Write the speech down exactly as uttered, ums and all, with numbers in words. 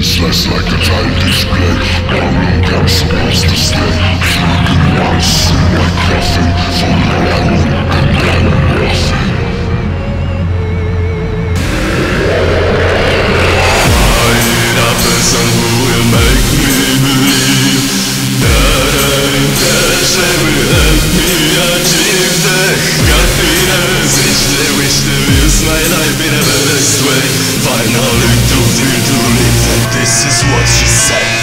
useless like a child display. How long I'm supposed to stay? Freaking once in my coffin, for now I won't condemn nothing. I need a person who will make me believe that I'm cash, that will help me achieve the happiness which they wish to use my life in a best way. Finally, to this is what she said.